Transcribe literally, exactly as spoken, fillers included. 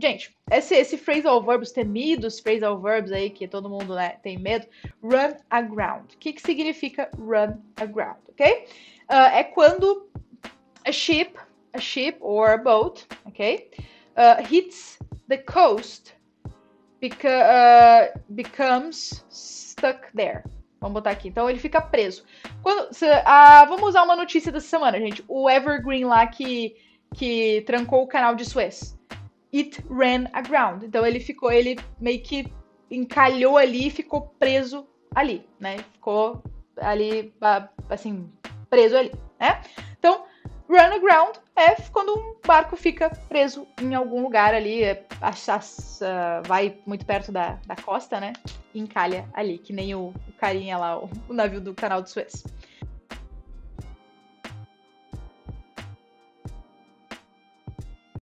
Gente, esse, esse phrasal verbs temidos, phrasal verbs aí que todo mundo, né, tem medo, run aground. O que, que significa run aground, ok? Uh, é quando a ship, a ship or a boat, ok, uh, hits the coast, beca, uh, becomes stuck there. Vamos botar aqui. Então, ele fica preso. Quando, se, ah, vamos usar uma notícia dessa semana, gente. O Evergreen lá que, que trancou o canal de Suez. It ran aground. Então, ele ficou, ele meio que encalhou ali e ficou preso ali, né? Ficou ali, assim, preso ali, né? Então, run aground é quando um barco fica preso em algum lugar ali, é, uh, vai muito perto da, da costa, né? E encalha ali, que nem o, o carinha lá, o, o navio do canal de Suez.